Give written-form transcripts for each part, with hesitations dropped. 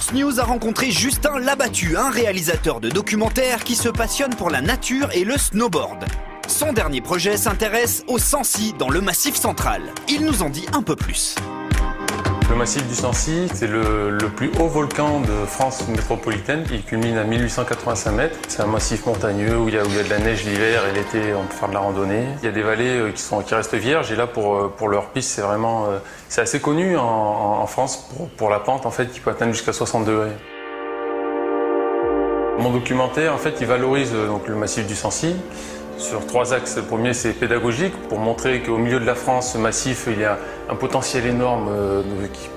Source News a rencontré Justin Labattu, un réalisateur de documentaires qui se passionne pour la nature et le snowboard. Son dernier projet s'intéresse au Sancy, dans le Massif central. Il nous en dit un peu plus. Le Massif du Sancy, c'est le plus haut volcan de France métropolitaine. Il culmine à 1885 mètres. C'est un massif montagneux où il y a de la neige l'hiver et l'été, on peut faire de la randonnée. Il y a des vallées qui restent vierges et là, pour leur piste, c'est assez connu en France pour la pente en fait, qui peut atteindre jusqu'à 60 degrés. Mon documentaire, en fait, il valorise donc, le Massif du Sancy sur trois axes. Le premier, c'est pédagogique, pour montrer qu'au milieu de la France, ce massif, il y a un potentiel énorme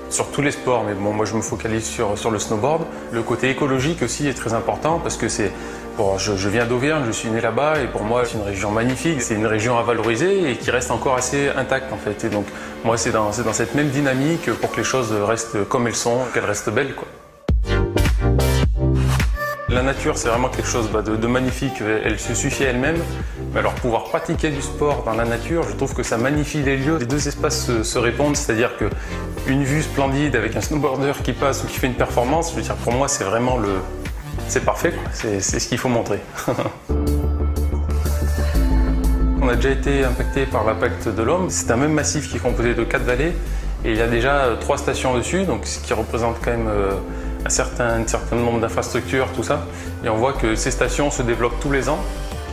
sur tous les sports, mais bon, moi je me focalise sur le snowboard. Le côté écologique aussi est très important, parce que je viens d'Auvergne, je suis né là-bas, et pour moi, c'est une région magnifique, c'est une région à valoriser et qui reste encore assez intacte, en fait. Et donc, moi, c'est dans cette même dynamique pour que les choses restent comme elles sont, qu'elles restent belles, quoi. La nature, c'est vraiment quelque chose de magnifique, elle se suffit à elle-même. Mais alors pouvoir pratiquer du sport dans la nature, je trouve que ça magnifie les lieux. Les deux espaces se répondent, c'est-à-dire qu'une vue splendide avec un snowboarder qui passe ou qui fait une performance, je veux dire, pour moi c'est vraiment c'est parfait, c'est ce qu'il faut montrer. On a déjà été impacté par l'impact de l'homme, c'est un même massif qui est composé de 4 vallées et il y a déjà 3 stations dessus, donc ce qui représente quand même un certain nombre d'infrastructures, tout ça. Et on voit que ces stations se développent tous les ans.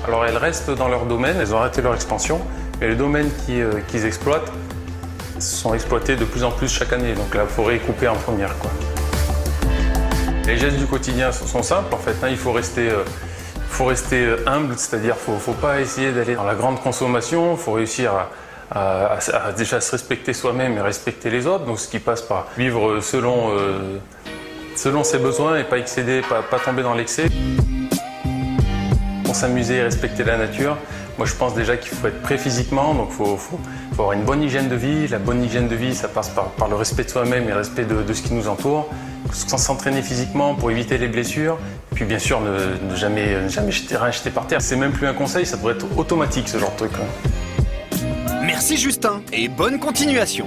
Alors elles restent dans leur domaine, elles ont arrêté leur expansion, mais les domaines qu'ils exploitent sont exploités de plus en plus chaque année. Donc la forêt est coupée en première, quoi. Les gestes du quotidien sont simples, en fait. Hein, il faut rester humble, c'est-à-dire faut pas essayer d'aller dans la grande consommation, faut réussir à déjà se respecter soi-même et respecter les autres. Donc ce qui passe par vivre selon ses besoins et pas excéder, pas tomber dans l'excès. Pour s'amuser et respecter la nature, moi je pense déjà qu'il faut être prêt physiquement, donc il faut avoir une bonne hygiène de vie. La bonne hygiène de vie, ça passe par le respect de soi-même et le respect de ce qui nous entoure. S'entraîner physiquement pour éviter les blessures. Et puis bien sûr, ne jamais jeter par terre. C'est même plus un conseil, ça devrait être automatique ce genre de truc. Merci Justin et bonne continuation.